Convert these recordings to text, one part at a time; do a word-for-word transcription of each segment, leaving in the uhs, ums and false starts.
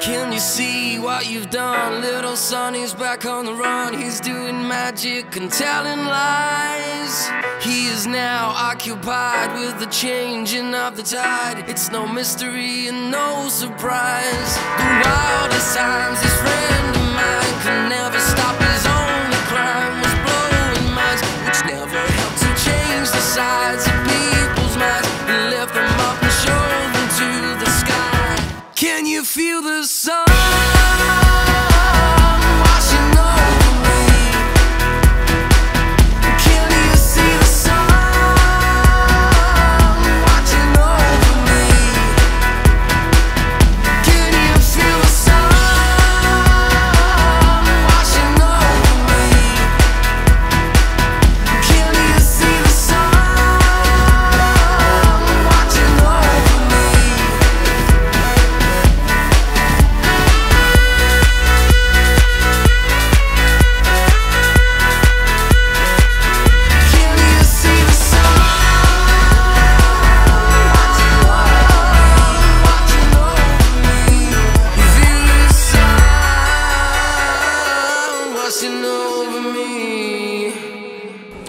Can you see what you've done? Little Sonny's back on the run. He's doing magic and telling lies. He is now occupied with the changing of the tide. It's no mystery and no surprise. The wildest times this friend of mine could never stop his only crime was blowing minds, which never helped him change the sides of people's minds. He left them up and showed them to the sky. Can you feel the sun?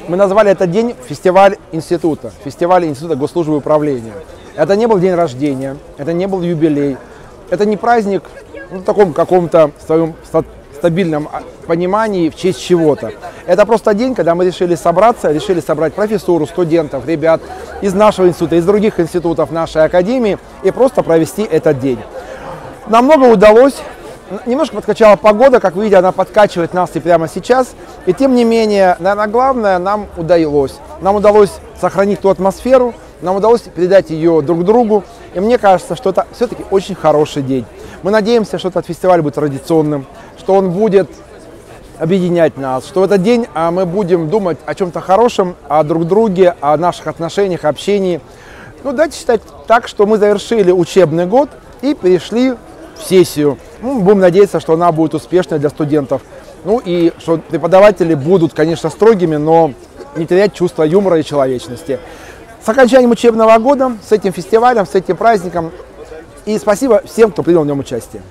Мы назвали этот день фестиваль института, фестиваль института госслужбы и управления. Это не был день рождения, это не был юбилей, это не праздник ну, в таком каком-то своем стабильном понимании в честь чего-то. Это просто день, когда мы решили собраться, решили собрать профессуру, студентов, ребят из нашего института, из других институтов нашей академии и просто провести этот день. Нам много удалось. Немножко подкачала погода, как видите, она подкачивает нас и прямо сейчас. И тем не менее, наверное, главное, нам удалось. Нам удалось сохранить ту атмосферу, нам удалось передать ее друг другу. И мне кажется, что это все-таки очень хороший день. Мы надеемся, что этот фестиваль будет традиционным, что он будет объединять нас, что в этот день мы будем думать о чем-то хорошем, о друг друге, о наших отношениях, общении. Ну, давайте считать так, что мы завершили учебный год и перешли в сессию. Будем надеяться, что она будет успешной для студентов. Ну и что преподаватели будут, конечно, строгими, но не терять чувство юмора и человечности. С окончанием учебного года, с этим фестивалем, с этим праздником. И спасибо всем, кто принял в нем участие.